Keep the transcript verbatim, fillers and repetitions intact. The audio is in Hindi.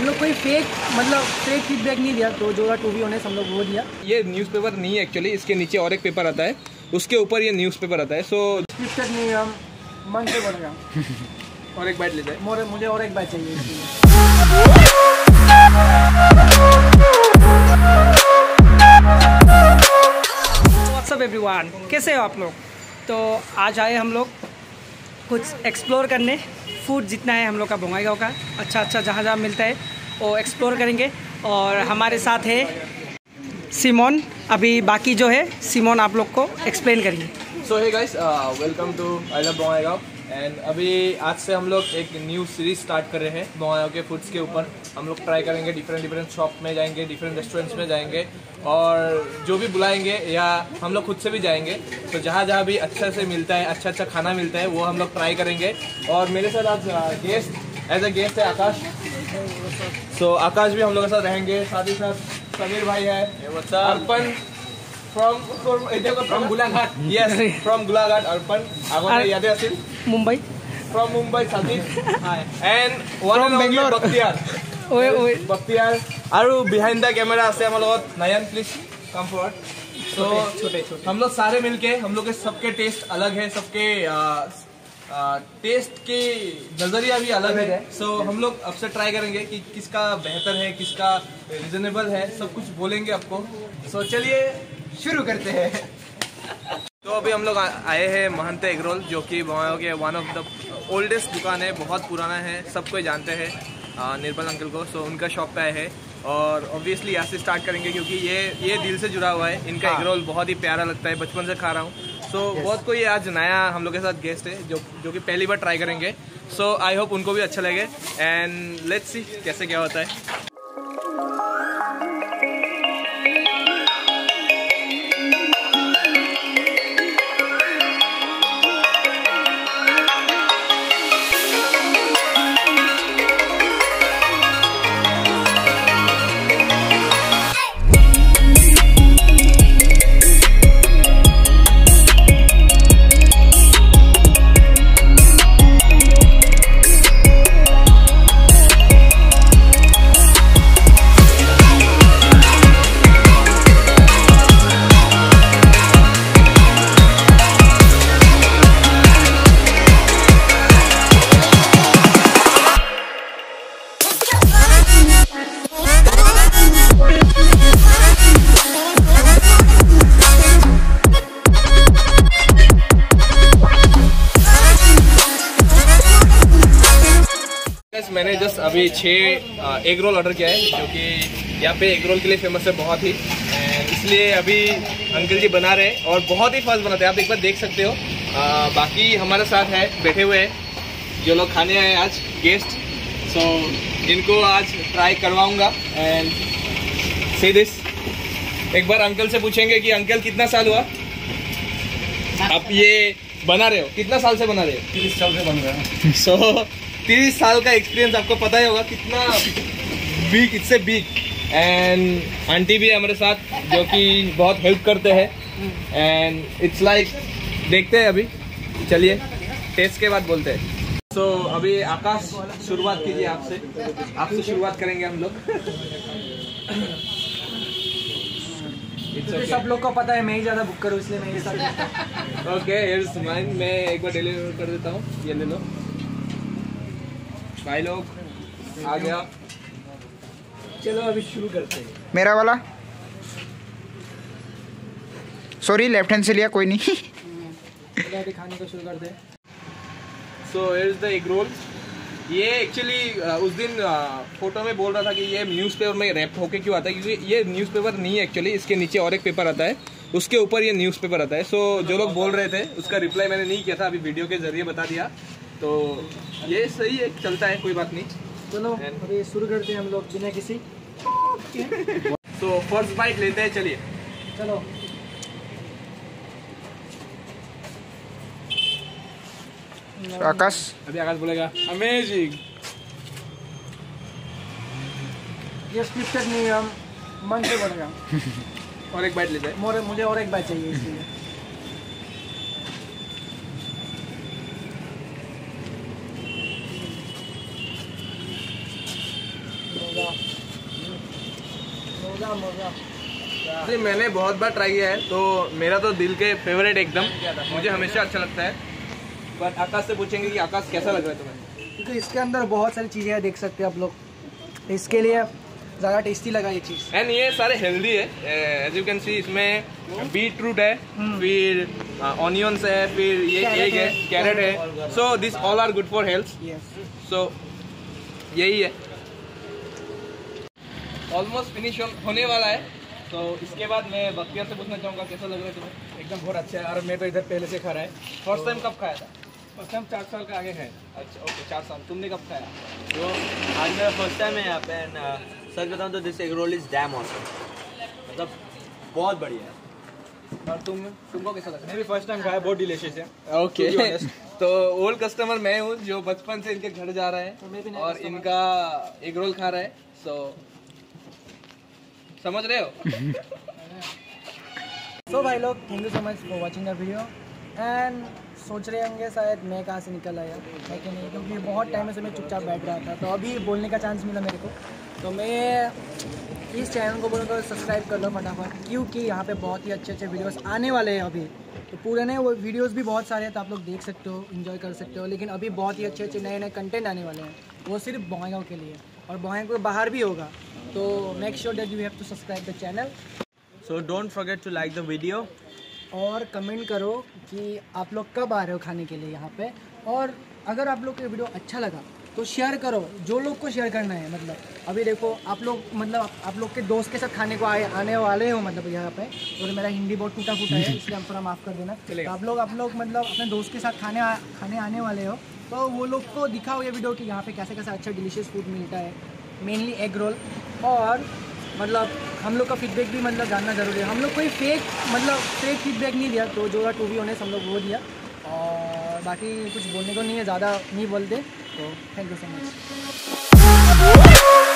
हम लोग कोई फेक मतलब फेक फीडबैक नहीं दिया, तो जो टू बी ऑनेस्ट हम लोग वो दिया। ये न्यूज़पेपर नहीं है एक्चुअली, इसके नीचे और एक पेपर आता है, उसके ऊपर ये न्यूज़पेपर आता है। सो डिस्क्रिप्शन नहीं, हम मन से बढ़ गया। और एक बाइट लेते हैं, मुझे और एक बाइट चाहिए। व्हाट्सअप एवरीवन, कैसे हो आप लोग? तो आज आए हम लोग कुछ एक्सप्लोर करने, फूड जितना है हम लोग का बोंगाईगांव का अच्छा अच्छा जहाँ जहाँ मिलता है वो एक्सप्लोर करेंगे। और हमारे साथ है सिमोन, अभी बाकी जो है सिमोन आप लोग को एक्सप्लेन करेंगे। So hey guys, welcome to I love Bongaigaon. And अभी आज से हम लोग एक न्यू सीरीज स्टार्ट कर रहे हैं बोंगाईगांव के फूड्स के ऊपर। हम लोग ट्राई करेंगे, डिफरेंट डिफरेंट शॉप में जाएंगे, डिफरेंट रेस्टोरेंट्स में जाएंगे, और जो भी बुलाएंगे या हम लोग खुद से भी जाएंगे, तो जहाँ जहाँ भी अच्छा से मिलता है, अच्छा अच्छा खाना मिलता है, वो हम लोग ट्राई करेंगे। और मेरे साथ आज गेस्ट एज अ गेस्ट है आकाश, तो आकाश भी हम लोग के साथ रहेंगे। साथ ही साथ समीर भाई है, Arpan from from Golaghat, yes from Golaghat Arpan, आगोने याद है Aseel Mumbai, from Mumbai Sajid, and one and only Bakhtiyar. ओए ओए बख्तियार और बिहाइंड द कैमरा आसे हम लोग नयन, प्लीज कम फॉरवर्ड। सो छोटे छोटे हम लोग सारे मिलके, हम लोग के सबके टेस्ट अलग है, सबके टेस्ट की नज़रिया भी अलग है। सो so, हम लोग अब से ट्राई करेंगे कि किसका बेहतर है, किसका रिजनेबल है, सब कुछ बोलेंगे आपको। सो so, चलिए शुरू करते हैं। तो अभी हम लोग आए हैं महंता एग रोल, जो कि बोंगाईगांव के वन ऑफ द ओल्डेस्ट दुकान है, बहुत पुराना है, सबको जानते हैं निर्मल अंकल को। सो उनका शॉप पे आए हैं और ऑब्वियसली यहाँ से स्टार्ट करेंगे, क्योंकि ये ये दिल से जुड़ा हुआ है। इनका एग रोल बहुत ही प्यारा लगता है, बचपन से खा रहा हूँ। सो so, yes. बहुत कोई आज नया हम लोग के साथ गेस्ट है, जो जो कि पहली बार ट्राई करेंगे। सो आई होप उनको भी अच्छा लगे, एंड लेट्स सी कैसे क्या होता है। मैंने जस्ट अभी छः एग रोल ऑर्डर किया है, जो कि यहाँ पे एग रोल के लिए फेमस है बहुत ही, इसलिए अभी अंकल जी बना रहे हैं और बहुत ही फास्ट बनाते हैं, आप एक बार देख सकते हो। आ, बाकी हमारे साथ है बैठे हुए हैं जो लोग खाने आए आज गेस्ट, सो so, इनको आज ट्राई करवाऊंगा। एंड से दिस एक बार अंकल से पूछेंगे कि अंकल कितना साल हुआ आप ये बना रहे हो, कितना साल से बना रहे हो? तीस साल से बन रहे हैं। सो तीस साल का एक्सपीरियंस आपको पता ही होगा कितना बिग, इससे बिग। एंड आंटी भी हमारे साथ, जो कि बहुत हेल्प करते हैं, एंड इट्स लाइक देखते हैं अभी, चलिए टेस्ट के बाद बोलते हैं। सो so, अभी आकाश शुरुआत कीजिए, आपसे आपसे शुरुआत करेंगे हम लोग। okay. सब लोग को पता है मैं ही ज़्यादा बुक करूँ, इसलिए मैं ही साथ। ओके इट्स माइन, मैं एक बार डिलीवर कर देता हूँ, ये ले लो भाई लोग, आ गया। चलो अभी शुरू करते हैं। मेरा वाला सॉरी लेफ्ट हैंड से लिया, कोई नहीं। अभी खाने को शुरू करते हैं। So here is the egg roll. ये एक्चुअली उस दिन फोटो में बोल रहा था कि ये न्यूज़पेपर में रैप होके क्यों आता है, क्योंकि ये न्यूज़पेपर नहीं है एक्चुअली, इसके नीचे और एक पेपर आता है, उसके ऊपर ये न्यूज़पेपर आता है। सो so, जो लोग बोल रहे थे उसका रिप्लाई मैंने नहीं किया था, अभी वीडियो के जरिए बता दिया, तो ये सही है, चलता है, कोई बात नहीं। चलो अभी शुरू करते हैं हम लोग बिना किसी। तो फर्स्ट बाइट लेते हैं, चलिए। चलो आकाश, अभी आकाश बोलेगा अमेजिंग। ये स्क्रिप्टेड नहीं है, हम मन से बोलेगा। और एक बाइट लेते हैं, मुझे और एक बाइट चाहिए इसलिए। मोजा मोजा। अरे मैंने बहुत बार ट्राई किया है तो मेरा तो दिल के फेवरेट एकदम, मुझे हमेशा अच्छा लगता है। पर आकाश से पूछेंगे कि आकाश कैसा लग रहा है तुम्हें, क्योंकि इसके अंदर बहुत सारी चीज़ें देख सकते हैं आप लोग, इसके लिए ज़्यादा टेस्टी लगा ये चीज़। एंड ये सारे हेल्दी है, एज यू कैन सी इसमें बीट रूट है, फिर ऑनियंस है, फिर ये एग है, कैरेट है, so this all are good for health. So यही है, ऑलमोस्ट फिनिश होने वाला है। तो इसके बाद मैं बख्तियार से पूछना चाहूँगा कैसा लग रहा है तुम्हें? एकदम बहुत अच्छा है, और मैं तो इधर पहले से खा रहा है। फर्स्ट टाइम कब खाया था? फर्स्ट टाइम चार साल का आगे है। अच्छा ओके, चार साल। तुमने कब खाया? तो आज मेरा फर्स्ट टाइम है यहाँ पे। एंड सच बताऊँ तो this egg roll is damn awesome, मतलब बहुत बढ़िया है। और तुम तुमको कैसा लगा? मैं भी फर्स्ट टाइम खाया, बहुत डिलीशियस है। ओके तो ओल्ड कस्टमर मैं हूँ जो बचपन से इनके घर जा रहा है और इनका एग रोल खा रहा है, सो समझ रहे हो। सो भाई लोग, thank you so much for watching the video. And सोच रहे होंगे शायद मैं कहाँ से निकल आया, लेकिन नहीं, क्योंकि बहुत टाइम से मैं चुपचाप बैठ रहा था, तो अभी बोलने का चांस मिला मेरे को। तो मैं इस चैनल को बोलूँगा सब्सक्राइब कर लो फटाफट, क्योंकि यहाँ पे बहुत ही अच्छे अच्छे वीडियोस आने वाले हैं। अभी तो पूरे नए वो वीडियोज़ भी बहुत सारे हैं, तो आप लोग देख सकते हो, इन्जॉय कर सकते हो। लेकिन अभी बहुत ही अच्छे अच्छे नए नए कंटेंट आने वाले हैं, वो सिर्फ बोंगाईगांव के लिए, और बोंगाईगांव के बाहर भी होगा। तो make sure that you have to subscribe the channel. So don't forget to like the video, और कमेंट करो कि आप लोग कब आ रहे हो खाने के लिए यहाँ पे। और अगर आप लोग को वीडियो अच्छा लगा तो शेयर करो जो लोग को शेयर करना है। मतलब अभी देखो आप लोग, मतलब आप, आप लोग के दोस्त के साथ खाने को आए आने वाले हो, मतलब यहाँ पे। और मेरा हिंदी बहुत टूटा फूटा है, इसलिए हम थोड़ा माफ़ कर देना। तो आप लोग आप लोग मतलब अपने दोस्त के साथ खाने आ, खाने आने वाले हो, तो वो लोग को दिखाओ ये वीडियो कि यहाँ पर कैसे कैसे अच्छा डिलीशियस फूड मिलता है, मेनली एग रोल। और मतलब हम लोग का फीडबैक भी मतलब जानना ज़रूरी है। हम लोग कोई फेक मतलब फेक फीडबैक नहीं दिया, तो जो टू बी ऑनेस्ट हम लोग वो दिया, और बाकी कुछ बोलने को नहीं है, ज़्यादा नहीं बोलते। तो थैंक यू सो मच।